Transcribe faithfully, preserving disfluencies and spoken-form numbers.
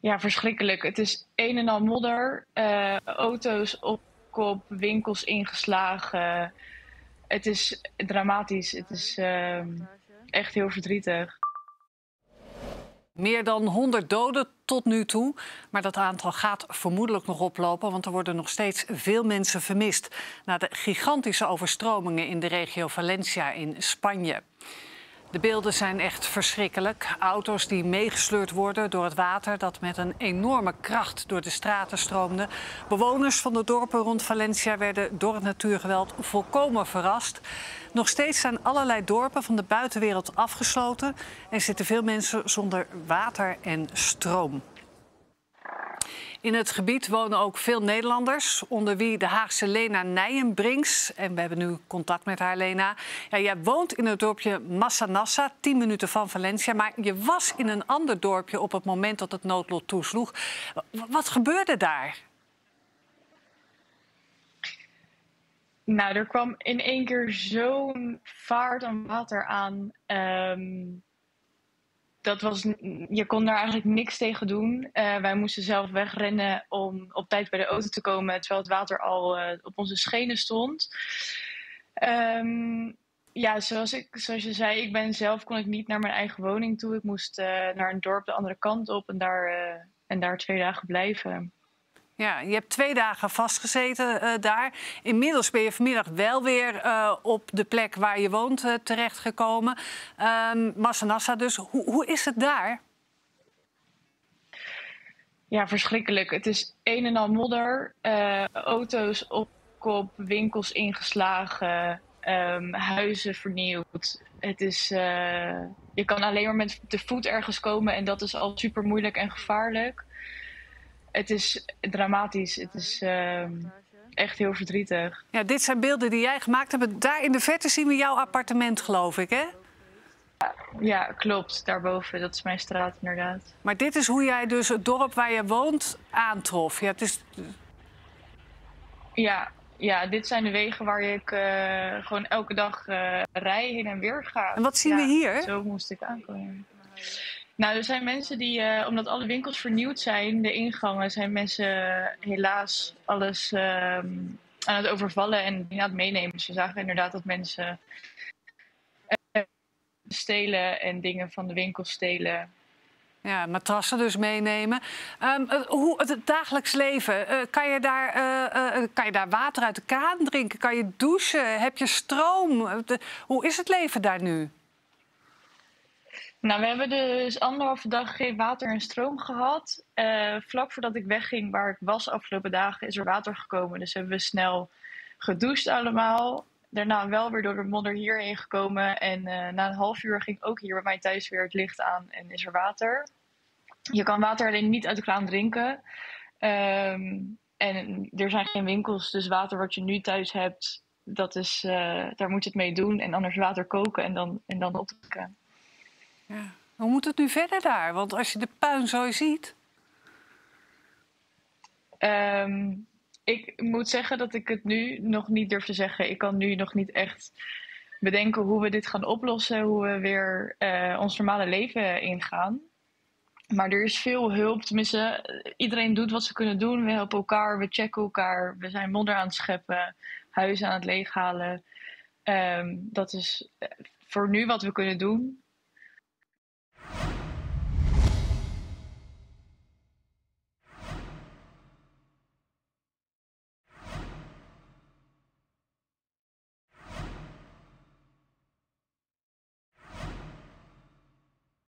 Ja, verschrikkelijk. Het is een en al modder. Uh, auto's op kop, winkels ingeslagen. Het is dramatisch. Het is uh, echt heel verdrietig. Meer dan honderd doden tot nu toe. Maar dat aantal gaat vermoedelijk nog oplopen, want er worden nog steeds veel mensen vermist na de gigantische overstromingen in de regio Valencia in Spanje. De beelden zijn echt verschrikkelijk. Auto's die meegesleurd worden door het water dat met een enorme kracht door de straten stroomde. Bewoners van de dorpen rond Valencia werden door het natuurgeweld volkomen verrast. Nog steeds zijn allerlei dorpen van de buitenwereld afgesloten en zitten veel mensen zonder water en stroom. In het gebied wonen ook veel Nederlanders, onder wie de Haagse Lena Nijenbrings. En we hebben nu contact met haar, Lena. Ja, jij woont in het dorpje Massanassa, tien minuten van Valencia. Maar je was in een ander dorpje op het moment dat het noodlot toesloeg. Wat gebeurde daar? Nou, er kwam in één keer zo'n vaart aan water aan. Um... Dat was, je kon daar eigenlijk niks tegen doen. Uh, wij moesten zelf wegrennen om op tijd bij de auto te komen, terwijl het water al uh, op onze schenen stond. Um, ja, zoals, ik, zoals je zei, ik ben zelf kon ik niet naar mijn eigen woning toe. Ik moest uh, naar een dorp de andere kant op en daar, uh, en daar twee dagen blijven. Ja, je hebt twee dagen vastgezeten uh, daar. Inmiddels ben je vanmiddag wel weer uh, op de plek waar je woont uh, terechtgekomen. Uh, Massanassa dus. Hoe, hoe is het daar? Ja, verschrikkelijk. Het is een en al modder. Uh, auto's op kop, winkels ingeslagen, um, huizen vernield. Het is, uh, je kan alleen maar met de voet ergens komen en dat is al super moeilijk en gevaarlijk. Het is dramatisch. Het is uh, echt heel verdrietig. Ja, dit zijn beelden die jij gemaakt hebt. Daar in de verte zien we jouw appartement, geloof ik, hè? Ja, klopt. Daarboven. Dat is mijn straat, inderdaad. Maar dit is hoe jij dus het dorp waar je woont aantrof. Ja, het is... ja, ja, dit zijn de wegen waar ik uh, gewoon elke dag uh, rij, heen en weer ga. En wat zien ja, we hier? Zo moest ik aankomen. Nou, er zijn mensen die, uh, omdat alle winkels vernieuwd zijn, de ingangen, zijn mensen helaas alles uh, aan het overvallen en aan het meenemen. Dus we zagen inderdaad dat mensen uh, stelen en dingen van de winkel stelen. Ja, matrassen dus meenemen. Um, hoe, het dagelijks leven, uh, kan je daar, uh, uh, kan je daar water uit de kraan drinken? Kan je douchen? Heb je stroom? De, hoe is het leven daar nu? Nou, we hebben dus anderhalve dag geen water en stroom gehad. Uh, vlak voordat ik wegging, waar ik was afgelopen dagen, is er water gekomen. Dus hebben we snel gedoucht allemaal. Daarna wel weer door de modder hierheen gekomen. En uh, na een half uur ging ook hier bij mij thuis weer het licht aan en is er water. Je kan water alleen niet uit de kraan drinken. Um, en er zijn geen winkels, dus water wat je nu thuis hebt, dat is, uh, daar moet je het mee doen. En anders water koken en dan, en dan opdrinken. Ja. Hoe moet het nu verder daar? Want als je de puin zo ziet... Um, ik moet zeggen dat ik het nu nog niet durf te zeggen. Ik kan nu nog niet echt bedenken hoe we dit gaan oplossen. Hoe we weer uh, ons normale leven ingaan. Maar er is veel hulp. Tenminste, iedereen doet wat ze kunnen doen. We helpen elkaar, we checken elkaar. We zijn modder aan het scheppen. Huizen aan het leeghalen. Um, dat is voor nu wat we kunnen doen.